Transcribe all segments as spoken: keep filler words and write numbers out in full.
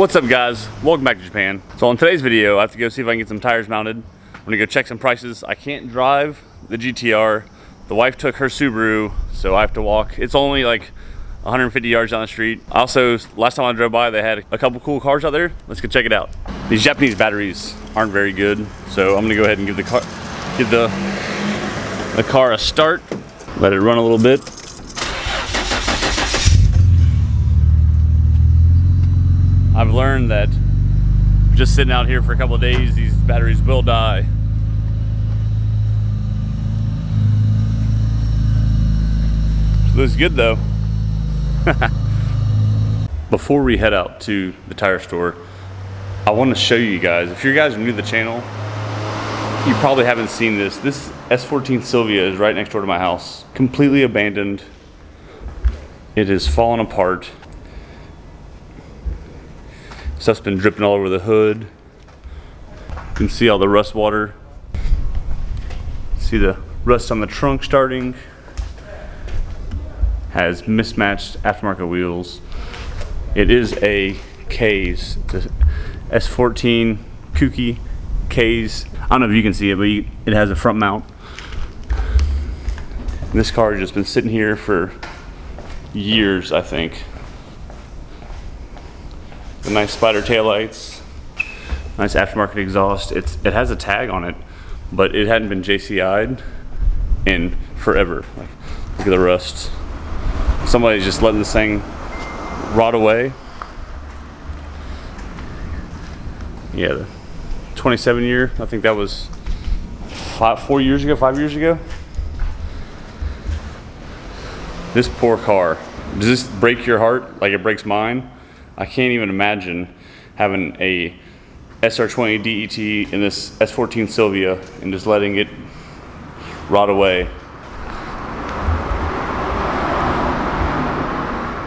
What's up, guys? Welcome back to Japan. So on today's video, I have to go see if I can get some tires mounted. I'm gonna go check some prices. I can't drive the G T R. The wife took her Subaru, so I have to walk. It's only like one hundred fifty yards down the street. Also, last time I drove by, they had a couple cool cars out there. Let's go check it out. These Japanese batteries aren't very good, so I'm gonna go ahead and give the car, give the, the car a start. Let it run a little bit. I've learned that just sitting out here for a couple of days, these batteries will die. It looks good though. Before we head out to the tire store, I want to show you guys, if you guys are new to the channel, you probably haven't seen this. This S fourteen Silvia is right next door to my house, completely abandoned. It has fallen apart. Stuff's been dripping all over the hood. You can see all the rust water. See the rust on the trunk starting. Has mismatched aftermarket wheels. It is a K's. It's a S fourteen kooky K's. I don't know if you can see it, but you, it has a front mount. And this car has just been sitting here for years, I think. The nice spider taillights, nice aftermarket exhaust. It's, it has a tag on it, but it hadn't been J C I'd in forever. Like, look at the rust. Somebody's just letting this thing rot away. Yeah, the twenty-seven year, I think that was five, four years ago, five years ago. This poor car. Does this break your heart like it breaks mine? I can't even imagine having a S R twenty D E T in this S fourteen Silvia and just letting it rot away.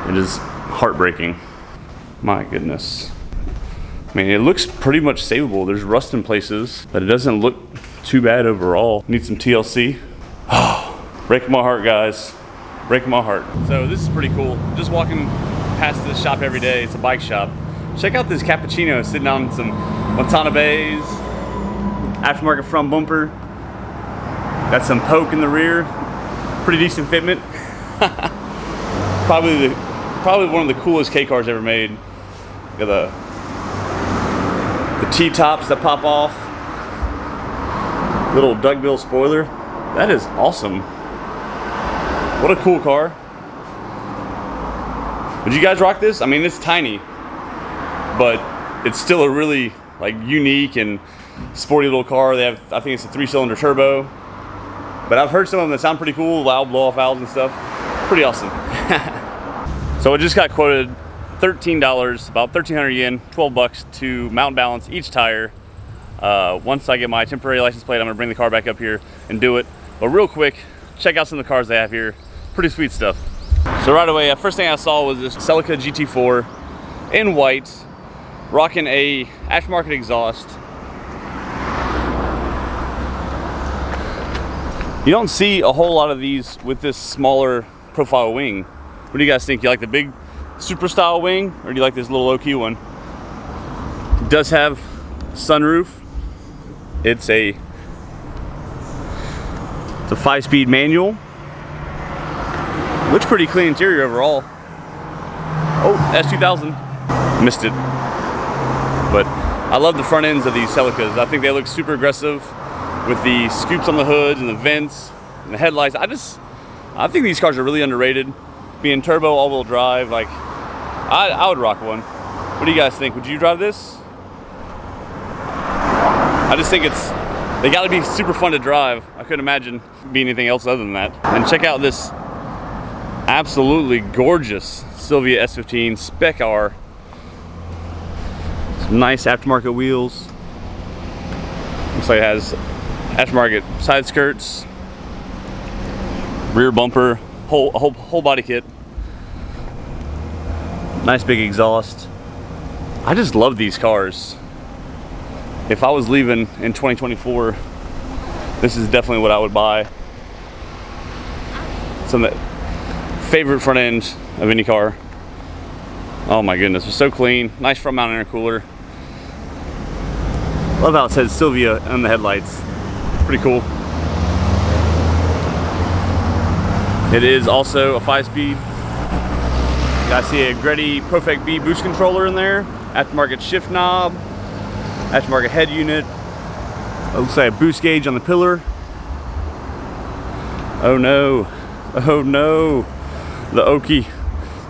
It is heartbreaking. My goodness. I mean, it looks pretty much savable. There's rust in places, but it doesn't look too bad overall. Need some T L C. Oh, break my heart, guys. Break my heart. So this is pretty cool. Just walking past this shop every day. It's a bike shop. Check out this Cappuccino sitting on some Watanabe's aftermarket front bumper. Got some poke in the rear. Pretty decent fitment. Probably the, probably one of the coolest K cars ever made. Got the the T tops that pop off. Little duckbill spoiler. That is awesome. What a cool car. Would you guys rock this? I mean, it's tiny, but it's still a really like unique and sporty little car. They have, I think it's a three-cylinder turbo, but I've heard some of them that sound pretty cool, loud blow-off valves and stuff. Pretty awesome. So I just got quoted thirteen dollars, about thirteen hundred yen, twelve bucks to mount and balance each tire. Uh, once I get my temporary license plate, I'm gonna bring the car back up here and do it. But real quick, check out some of the cars they have here. Pretty sweet stuff. So right away, the first thing I saw was this Celica G T four in white, rocking a aftermarket exhaust. You don't see a whole lot of these with this smaller profile wing. What do you guys think? You like the big super style wing, or do you like this little low-key one? It does have sunroof. It's a, it's a five-speed manual. Looks pretty clean interior overall. Oh, S two thousand. Missed it. But I love the front ends of these Celicas. I think they look super aggressive with the scoops on the hoods and the vents and the headlights. I just, I think these cars are really underrated. Being turbo, all-wheel drive, like, I, I would rock one. What do you guys think? Would you drive this? I just think it's, they gotta be super fun to drive. I couldn't imagine being anything else other than that. And check out this absolutely gorgeous Silvia S fifteen Spec R. Some nice aftermarket wheels. Looks like it has aftermarket side skirts, rear bumper, whole whole whole body kit. Nice big exhaust. I just love these cars. If I was leaving in twenty twenty-four, this is definitely what I would buy. Some that favorite front end of any car. Oh my goodness, it's so clean. Nice front mount intercooler. Love how it says Silvia on the headlights. Pretty cool. It is also a five-speed. I see a Greddy Profec B boost controller in there. Aftermarket shift knob. Aftermarket head unit. It looks like a boost gauge on the pillar. Oh no. Oh no. The Oki.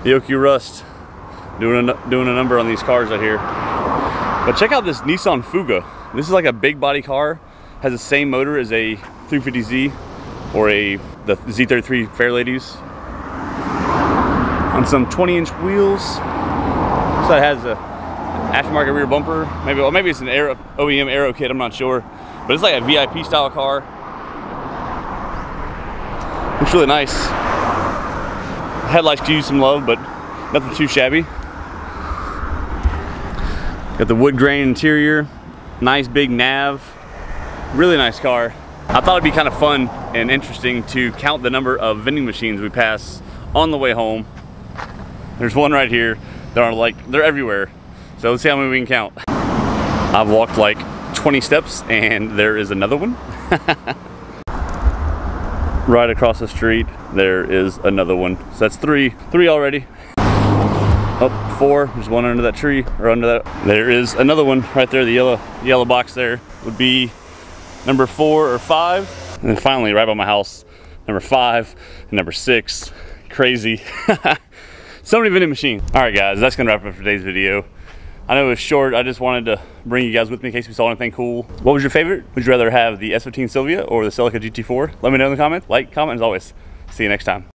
The Oki rust. Doing a, doing a number on these cars right here. But check out this Nissan Fuga. This is like a big body car. Has the same motor as a three fifty Z or a the Z thirty-three Fairladies. On some twenty inch wheels. So it has a aftermarket rear bumper. Maybe well, maybe it's an aero, O E M aero kit, I'm not sure. But it's like a V I P style car. Looks really nice. Headlights could use some love, but nothing too shabby. Got the wood grain interior, nice big nav, really nice car. I thought it'd be kind of fun and interesting to count the number of vending machines we pass on the way home. There's one right here. They're on like they're everywhere. So let's see how many we can count. I've walked like twenty steps and there is another one. Right across the street, there is another one. So that's three, three already. Oh, four. There's one under that tree or under that. There is another one right there. The yellow, yellow box there would be number four or five. And then finally, right by my house, number five and number six. Crazy. So many vending machines. All right, guys, that's gonna wrap up today's video. I know it was short. I just wanted to bring you guys with me in case we saw anything cool. What was your favorite? Would you rather have the S fifteen Silvia or the Celica G T four? Let me know in the comments. Like, comment, as always. See you next time.